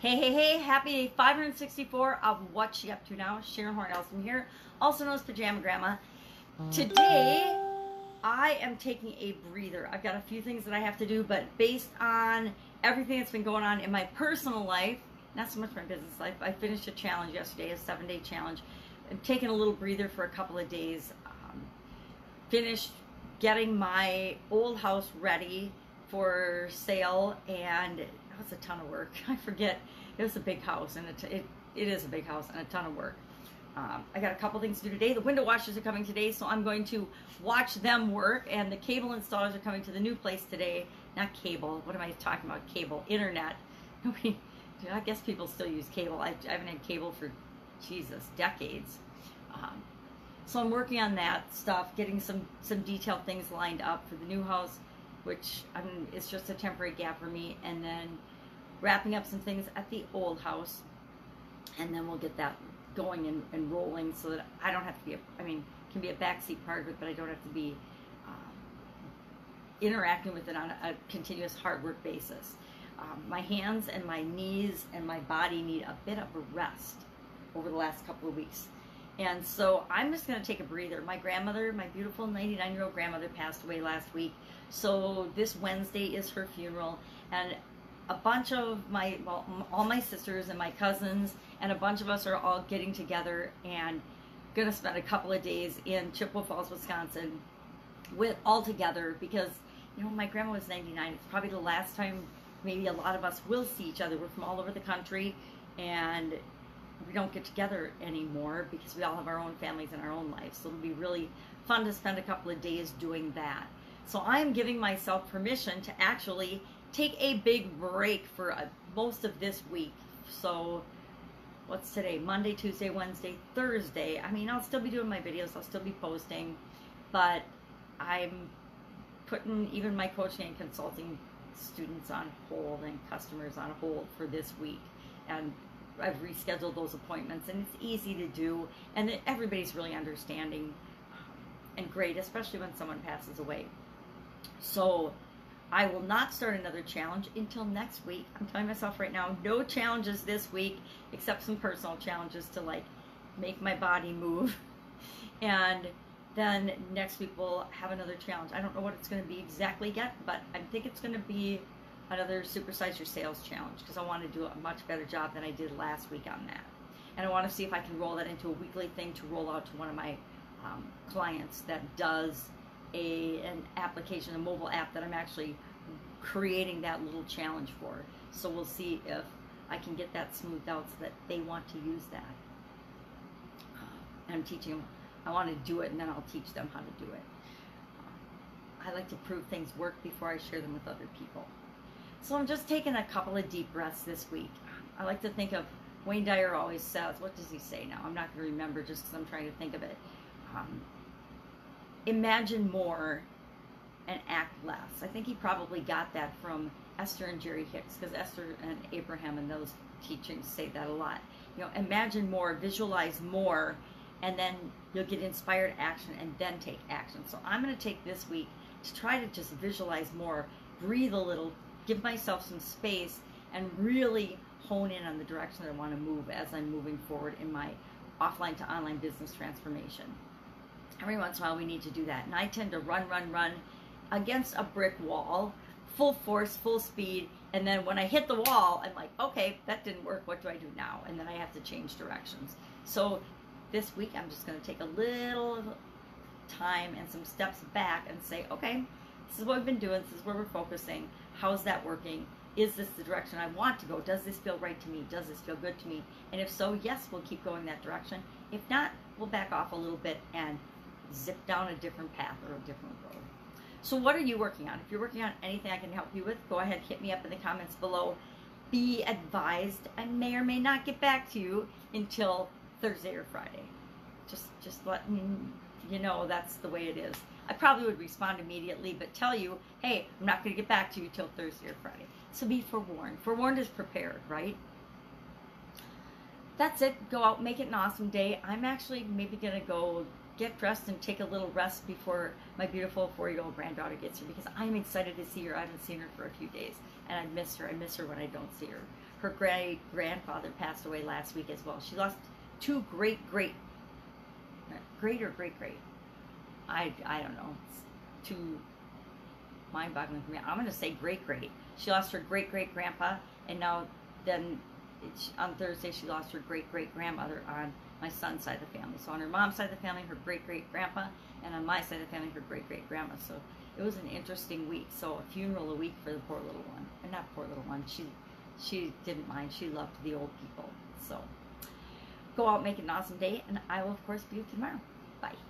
Hey, happy 564 of What She Up To Now. Sharon Horne-Ellstrom here, also known as Pajama Grandma. Today, I am taking a breather. I've got a few things that I have to do, but based on everything that's been going on in my personal life, not so much my business life, I finished a challenge yesterday, a 7-day challenge. I'm taking a little breather for a couple of days. Finished getting my old house ready for sale, and that was a ton of work. I forget, it was a big house, and it is a big house and a ton of work. I got a couple things to do today. The window washers are coming today, so I'm going to watch them work, and the cable installers are coming to the new place today. Not cable, what am I talking about? Cable, internet. Nobody, I guess people still use cable. I haven't had cable for, Jesus, decades. So I'm working on that stuff, getting some detailed things lined up for the new house, which it's just a temporary gap for me, and then wrapping up some things at the old house, and then we'll get that going and rolling so that I don't have to be, can be a backseat part of it, but I don't have to be interacting with it on a continuous hard work basis. My hands and my knees and my body need a bit of a rest over the last couple of weeks. And so I'm just gonna take a breather. My grandmother, my beautiful 99-year-old grandmother, passed away last week. So this Wednesday is her funeral. And a bunch of my, well, all my sisters and my cousins and a bunch of us are all getting together and gonna spend a couple of days in Chippewa Falls, Wisconsin, all together, because my grandma was 99. It's probably the last time maybe a lot of us will see each other. We're from all over the country, and we don't get together anymore because we all have our own families and our own lives. So it'll be really fun to spend a couple of days doing that. So I'm giving myself permission to actually take a big break for most of this week. So what's today? Monday, Tuesday, Wednesday, Thursday. I'll still be doing my videos. I'll still be posting, but I'm putting even my coaching and consulting students on hold and customers on hold for this week. And I've rescheduled those appointments, and it's easy to do, and everybody's really understanding and great, especially when someone passes away. So I will not start another challenge until next week. I'm telling myself right now, no challenges this week, except some personal challenges to make my body move. And then next week we'll have another challenge. I don't know what it's going to be exactly yet, but I think it's going to be another Supersize Your Sales challenge, because I want to do a much better job than I did last week on that. And I want to see if I can roll that into a weekly thing to roll out to one of my clients that does an application, a mobile app that I'm actually creating that little challenge for. So we'll see if I can get that smoothed out so that they want to use that. And I'm teaching them, I want to do it, and then I'll teach them how to do it. I like to prove things work before I share them with other people. So I'm just taking a couple of deep breaths this week. I like to think of, Wayne Dyer always says, what does he say now? I'm not going to remember just because I'm trying to think of it. Imagine more and act less. I think he probably got that from Esther and Jerry Hicks, because Esther and Abraham and those teachings say that a lot. Imagine more, visualize more, and then you'll get inspired action and then take action. So I'm going to take this week to try to just visualize more, breathe a little, give myself some space, and really hone in on the direction that I want to move as I'm moving forward in my offline to online business transformation. Every once in a while we need to do that, and I tend to run against a brick wall, full force, full speed, and then when I hit the wall, I'm like, okay, that didn't work, what do I do now? And then I have to change directions. So this week I'm just going to take a little time and some steps back and say, okay, this is what we've been doing, this is where we're focusing, how's that working, is this the direction I want to go, does this feel right to me, does this feel good to me, and if so, yes, we'll keep going that direction, if not, we'll back off a little bit and zip down a different path or a different road. So what are you working on? If you're working on anything I can help you with, go ahead, hit me up in the comments below. Be advised, I may or may not get back to you until Thursday or Friday. Just letting you know that's the way it is. I probably would respond immediately, but tell you, hey, I'm not going to get back to you till Thursday or Friday. So be forewarned. Forewarned is prepared, right? That's it. Go out, make it an awesome day. I'm actually maybe going to go get dressed and take a little rest before my beautiful 4-year-old granddaughter gets here, because I'm excited to see her. I haven't seen her for a few days, and I miss her. I miss her when I don't see her. Her great-grandfather passed away last week as well. She lost two great-great-great. I don't know. It's too mind-boggling for me. I'm going to say great-great. She lost her great-great-grandpa, and now then on Thursday she lost her great-great-grandmother on my son's side of the family. So on her mom's side of the family, her great-great-grandpa, and on my side of the family, her great-great-grandma. So it was an interesting week. So a funeral a week for the poor little one. And not poor little one. She didn't mind. She loved the old people. So go out, make it an awesome day, and I will, of course, be with you tomorrow. Bye.